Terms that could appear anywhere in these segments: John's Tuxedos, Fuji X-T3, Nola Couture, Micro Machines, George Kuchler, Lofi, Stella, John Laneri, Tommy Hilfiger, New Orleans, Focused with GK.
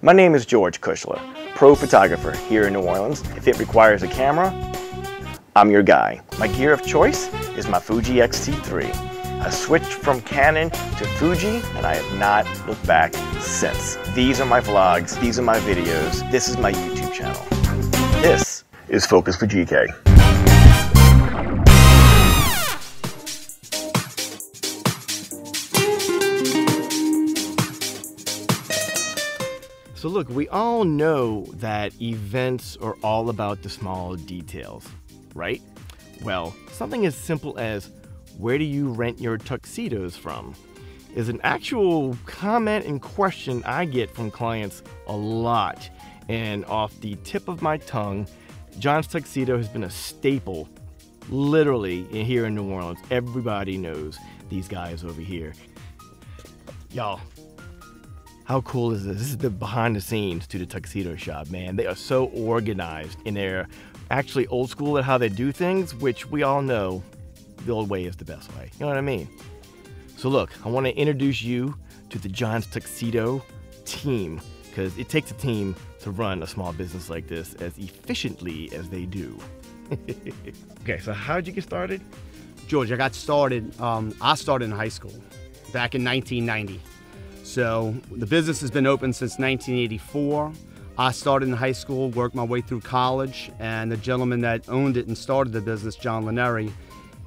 My name is George Kuchler, pro photographer here in New Orleans. If it requires a camera, I'm your guy. My gear of choice is my Fuji X-T3. I switched from Canon to Fuji and I have not looked back since. These are my vlogs, these are my videos, this is my YouTube channel. This is Focused with GK. So look, we all know that events are all about the small details, right? Well, something as simple as, where do you rent your tuxedos from? Is an actual comment and question I get from clients a lot. And off the tip of my tongue, John's Tuxedo has been a staple, literally, here in New Orleans. Everybody knows these guys over here. Y'all. How cool is this? This is the behind the scenes to the tuxedo shop, man. They are so organized and they're actually old school at how they do things, which we all know the old way is the best way. You know what I mean? So look, I want to introduce you to the John's Tuxedo team, because it takes a team to run a small business like this as efficiently as they do. Okay, so how'd you get started? George, I got started, I started in high school back in 1990. So the business has been open since 1984. I started in high school, worked my way through college, and the gentleman that owned it and started the business, John Laneri,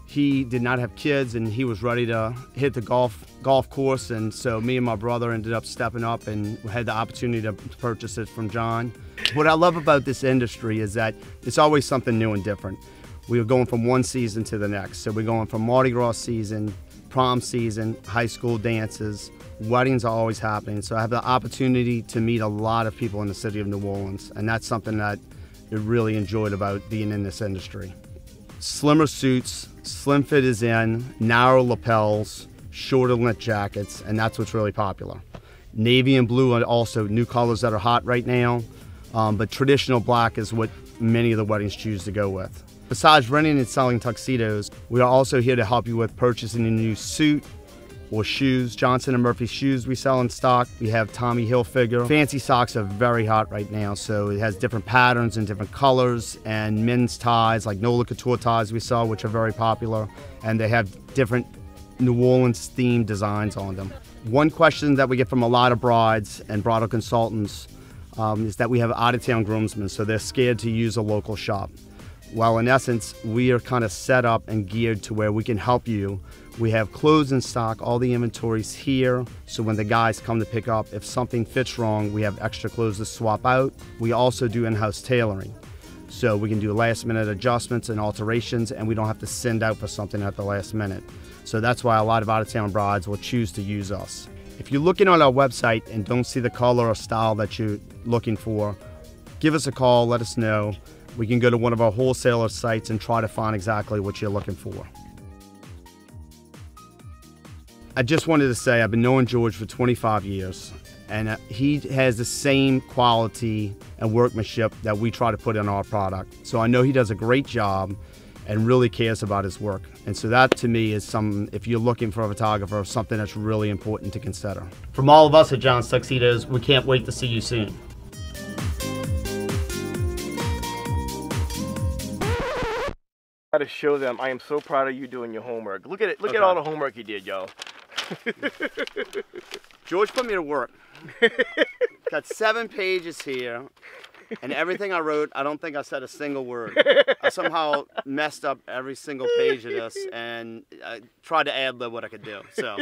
he did not have kids and he was ready to hit the golf course, and so me and my brother ended up stepping up and had the opportunity to purchase it from John. What I love about this industry is that it's always something new and different. We are going from one season to the next. So we're going from Mardi Gras season, prom season, high school dances, weddings are always happening. So I have the opportunity to meet a lot of people in the city of New Orleans, and that's something that I really enjoyed about being in this industry. Slimmer suits, slim fit is in, narrow lapels, shorter lint jackets, and that's what's really popular. Navy and blue are also new colors that are hot right now, but traditional black is what many of the weddings choose to go with. Besides renting and selling tuxedos, we are also here to help you with purchasing a new suit or shoes. Johnson & Murphy shoes we sell in stock. We have Tommy Hilfiger. Fancy socks are very hot right now, so it has different patterns and different colors, and men's ties, like Nola Couture ties we sell, which are very popular, and they have different New Orleans themed designs on them. One question that we get from a lot of brides and bridal consultants is that we have out-of-town groomsmen, so they're scared to use a local shop. While in essence, we are kind of set up and geared to where we can help you. We have clothes in stock, all the inventory's here, so when the guys come to pick up, if something fits wrong, we have extra clothes to swap out. We also do in-house tailoring, so we can do last minute adjustments and alterations, and we don't have to send out for something at the last minute. So that's why a lot of out-of-town brides will choose to use us. If you're looking on our website and don't see the color or style that you're looking for, give us a call, let us know. We can go to one of our wholesaler sites and try to find exactly what you're looking for. I just wanted to say I've been knowing George for 25 years, and he has the same quality and workmanship that we try to put in our product. So I know he does a great job and really cares about his work. And so that to me is something, if you're looking for a photographer, something that's really important to consider. From all of us at John's Tuxedos, we can't wait to see you soon. To show them, I am so proud of you doing your homework. Look at it. Look at all the homework you did, y'all. George put me to work. Got 7 pages here, and everything I wrote, I don't think I said a single word. I somehow messed up every single page of this, and I tried to ad lib what I could do. So.